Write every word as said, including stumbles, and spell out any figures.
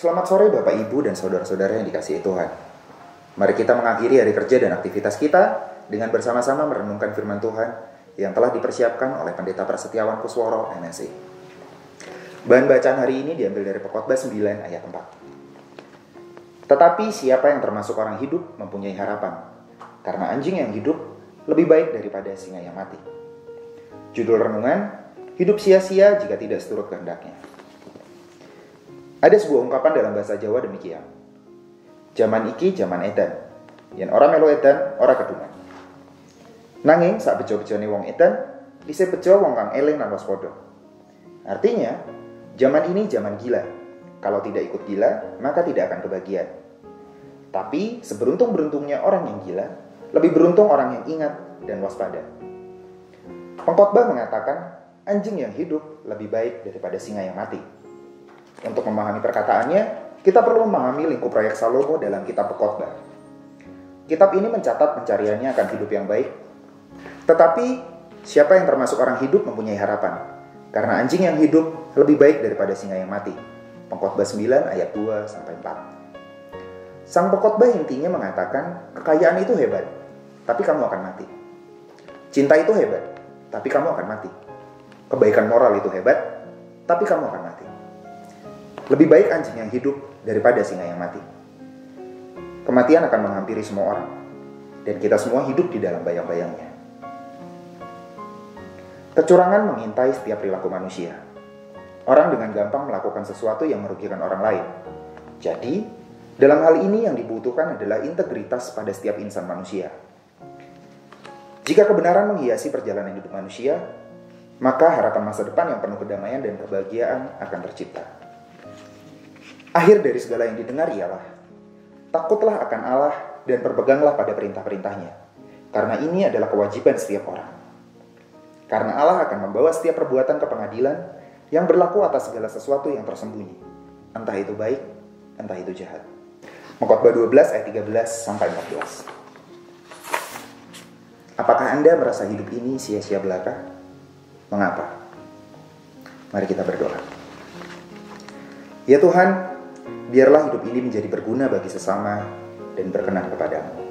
Selamat sore Bapak, Ibu, dan saudara-saudara yang dikasihi Tuhan. Mari kita mengakhiri hari kerja dan aktivitas kita dengan bersama-sama merenungkan firman Tuhan yang telah dipersiapkan oleh Pendeta Prasetyawan Kusworo, M Si. Bahan bacaan hari ini diambil dari Pengkhotbah sembilan ayat empat. Tetapi siapa yang termasuk orang hidup mempunyai harapan, karena anjing yang hidup lebih baik daripada singa yang mati. Judul renungan, hidup sia-sia jika tidak seturut kehendaknya. Ada sebuah ungkapan dalam bahasa Jawa demikian. Jaman iki, jaman edan. Yen ora melu edan, ora keduman. Nanging, sak bejo-bejone wong edan, isih bejo wong kang eling lan waspada. Artinya, jaman ini jaman gila. Kalau tidak ikut gila, maka tidak akan kebahagiaan. Tapi, seberuntung-beruntungnya orang yang gila, lebih beruntung orang yang ingat dan waspada. Pengkhotbah mengatakan, anjing yang hidup lebih baik daripada singa yang mati. Untuk memahami perkataannya, kita perlu memahami lingkup proyek Salomo dalam kitab Pengkhotbah. Kitab ini mencatat pencariannya akan hidup yang baik. Tetapi, siapa yang termasuk orang hidup mempunyai harapan? Karena anjing yang hidup lebih baik daripada singa yang mati. Pengkhotbah sembilan ayat dua sampai empat. Sang pengkhotbah intinya mengatakan, kekayaan itu hebat, tapi kamu akan mati. Cinta itu hebat, tapi kamu akan mati. Kebaikan moral itu hebat, tapi kamu akan mati. Lebih baik anjing yang hidup daripada singa yang mati. Kematian akan menghampiri semua orang, dan kita semua hidup di dalam bayang-bayangnya. Kecurangan mengintai setiap perilaku manusia. Orang dengan gampang melakukan sesuatu yang merugikan orang lain. Jadi, dalam hal ini yang dibutuhkan adalah integritas pada setiap insan manusia. Jika kebenaran menghiasi perjalanan hidup manusia, maka harapan masa depan yang penuh kedamaian dan kebahagiaan akan tercipta. Akhir dari segala yang didengar ialah, takutlah akan Allah dan berpeganglah pada perintah-perintahnya, karena ini adalah kewajiban setiap orang. Karena Allah akan membawa setiap perbuatan ke pengadilan yang berlaku atas segala sesuatu yang tersembunyi, entah itu baik, entah itu jahat. Pengkhotbah dua belas ayat tiga belas sampai empat belas. Apakah Anda merasa hidup ini sia-sia belaka? Mengapa? Mari kita berdoa. Ya Tuhan, biarlah hidup ini menjadi berguna bagi sesama dan berkenan kepadamu.